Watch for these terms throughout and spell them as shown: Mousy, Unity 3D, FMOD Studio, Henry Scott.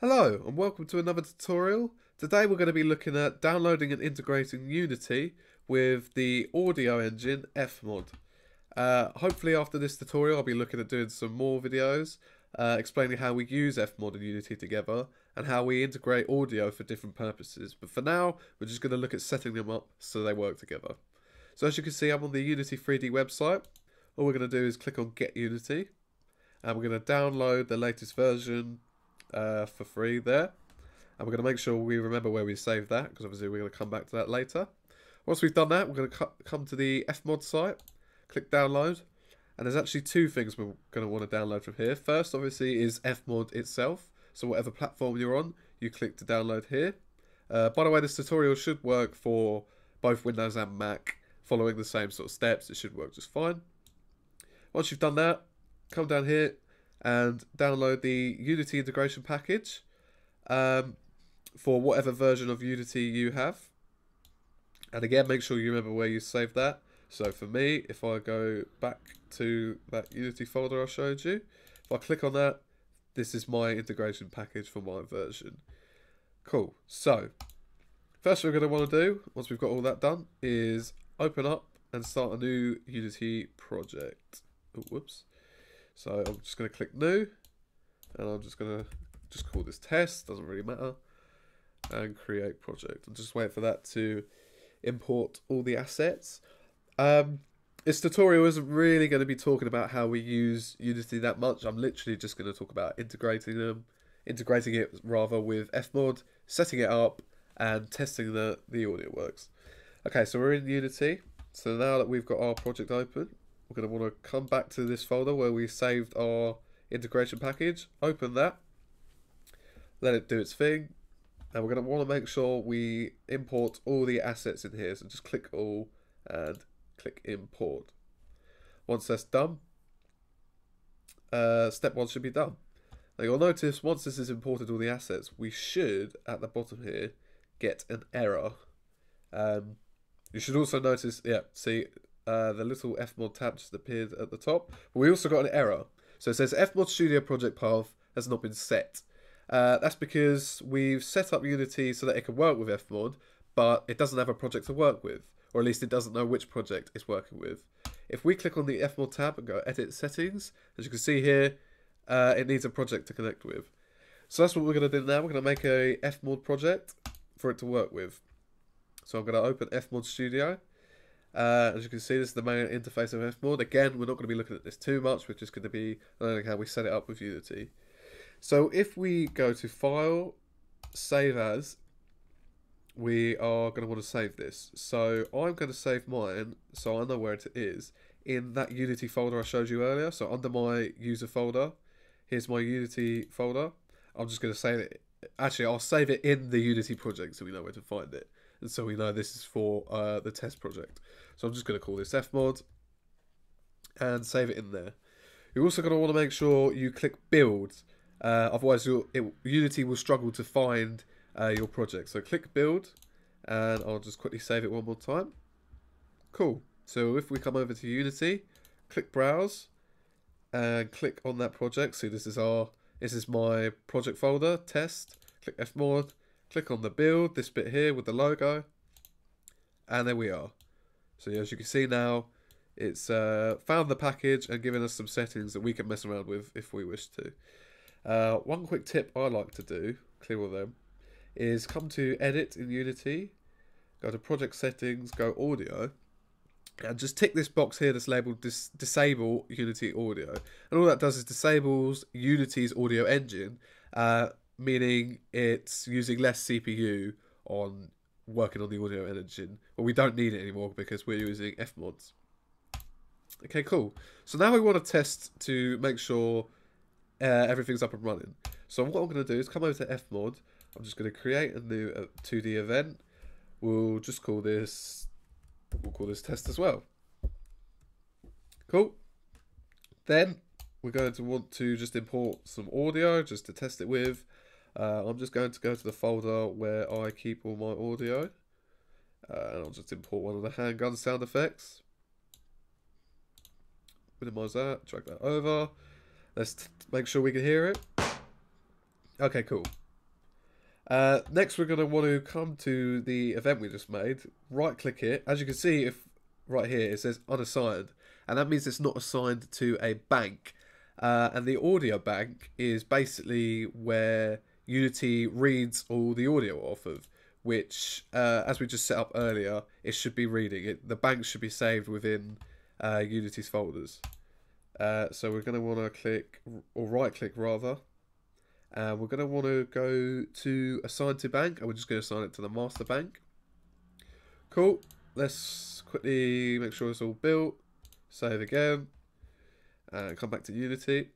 Hello and welcome to another tutorial. Today we're going to be looking at downloading and integrating Unity with the audio engine FMOD. Hopefully after this tutorial I'll be looking at doing some more videos explaining how we use FMOD and Unity together and how we integrate audio for different purposes. But for now we're just going to look at setting them up so they work together. So as you can see, I'm on the Unity 3D website. All we're going to do is click on Get Unity and we're going to download the latest version for free there, and we're going to make sure we remember where we saved that, because obviously we're going to come back to that later. Once we've done that, we're going to come to the FMOD site, click download, and there's actually two things we're going to want to download from here. First obviously is FMOD itself, so whatever platform you're on you click to download here. By the way, this tutorial should work for both Windows and Mac, following the same sort of steps. It should work just fine. Once you've done that, come down here and download the Unity integration package for whatever version of Unity you have. And again, make sure you remember where you saved that. So for me, if I go back to that Unity folder I showed you, if I click on that, this is my integration package for my version. Cool. So first we're going to want to do, once we've got all that done, is open up and start a new Unity project. Oh, whoops. So I'm just going to click new, and I'm just going to call this test, doesn't really matter, and create project. And just wait for that to import all the assets. This tutorial isn't really going to be talking about how we use Unity that much. I'm literally just going to talk about integrating it with FMOD, setting it up, and testing that the audio works. Okay, so we're in Unity. So now that we've got our project open, we're going to want to come back to this folder where we saved our integration package, open that, let it do its thing, and we're going to want to make sure we import all the assets in here. So just click all and click import. Once that's done, step one should be done. Now you'll notice once this is imported all the assets, we should, at the bottom here, get an error. You should also notice, yeah, see, the little FMOD tab just appeared at the top. But we also got an error. So it says FMOD Studio project path has not been set. That's because we've set up Unity so that it can work with FMOD, but it doesn't have a project to work with, or at least it doesn't know which project it's working with. If we click on the FMOD tab and go Edit Settings, as you can see here, it needs a project to connect with. So that's what we're going to do now. We're going to make a FMOD project for it to work with. So I'm going to open FMOD Studio. As you can see, this is the main interface of FMOD. Again, we're not going to be looking at this too much. We're just going to be learning how we set it up with Unity. So if we go to File, Save As, we are going to want to save this. So I'm going to save mine, so I know where it is, in that Unity folder I showed you earlier. So under my user folder, here's my Unity folder. I'm just going to save it. Actually, I'll save it in the Unity project so we know where to find it. And so we know this is for the test project. So I'm just going to call this FMOD and save it in there. You're also going to want to make sure you click build. Otherwise, Unity will struggle to find your project. So click build, and I'll just quickly save it one more time. Cool. So if we come over to Unity, click browse, and click on that project. So this is my project folder, test, click FMOD. Click on the build, this bit here with the logo, and there we are. So as you can see now, it's found the package and given us some settings that we can mess around with if we wish to. One quick tip I like to do, clear all them, is come to Edit in Unity, go to Project Settings, go Audio, and just tick this box here that's labelled Disable Unity Audio. And all that does is disables Unity's audio engine, meaning it's using less CPU on working on the audio engine. Well, we don't need it anymore because we're using FMODs. Okay, cool. So now we want to test to make sure everything's up and running. So what I'm going to do is come over to FMOD. I'm just going to create a new 2D event. We'll call this test as well. Cool. Then we're going to want to just import some audio just to test it with. I'm just going to go to the folder where I keep all my audio, and I'll just import one of the handgun sound effects. Minimize that, drag that over. Let's make sure we can hear it. Okay, cool. Next, we're going to want to come to the event we just made. Right-click it. As you can see, if right here it says unassigned, and that means it's not assigned to a bank. And the audio bank is basically where Unity reads all the audio off of, which, as we just set up earlier, it should be reading. The bank should be saved within Unity's folders. So we're going to want to click, or right-click rather. We're going to want to go to assign to bank, and we're just going to assign it to the master bank. Cool. Let's quickly make sure it's all built. Save again. Come back to Unity.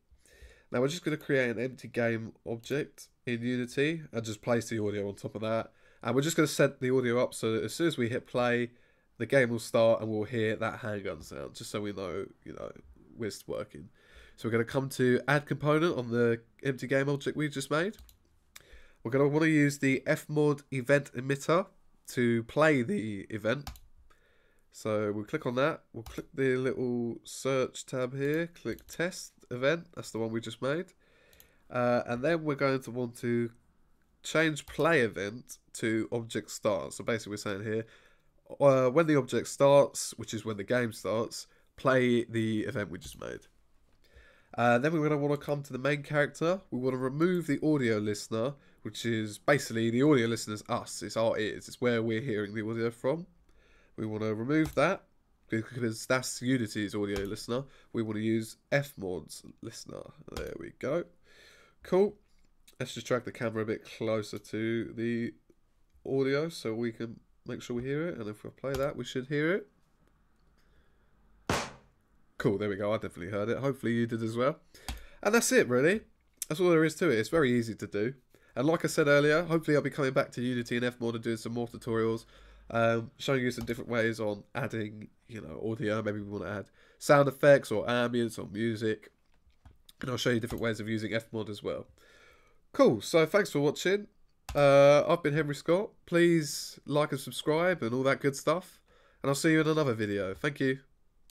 Now we're just going to create an empty game object in Unity and just place the audio on top of that. And we're just going to set the audio up so that as soon as we hit play, the game will start and we'll hear that handgun sound, just so we know, we're working. So we're going to come to add component on the empty game object we just made. We're going to want to use the FMOD event emitter to play the event. So we'll click on that. We'll click the little search tab here. Click test event. That's the one we just made. And then we're going to want to change play event to object start. So basically we're saying here, when the object starts, which is when the game starts, play the event we just made. Then we're going to want to come to the main character. We want to remove the audio listener, which is basically the audio listener's us. It's our ears. It's where we're hearing the audio from. We want to remove that because that's Unity's audio listener. We want to use FMOD's listener. There we go. Cool. Let's just drag the camera a bit closer to the audio so we can make sure we hear it. And if we play that, we should hear it. Cool, there we go. I definitely heard it. Hopefully you did as well. And that's it, really. That's all there is to it. It's very easy to do. And like I said earlier, hopefully I'll be coming back to Unity and FMOD and doing some more tutorials, showing you some different ways on adding, audio. Maybe we want to add sound effects or ambience or music. And I'll show you different ways of using FMOD as well. Cool, so thanks for watching. I've been Henry Scott. Please like and subscribe and all that good stuff. And I'll see you in another video. Thank you.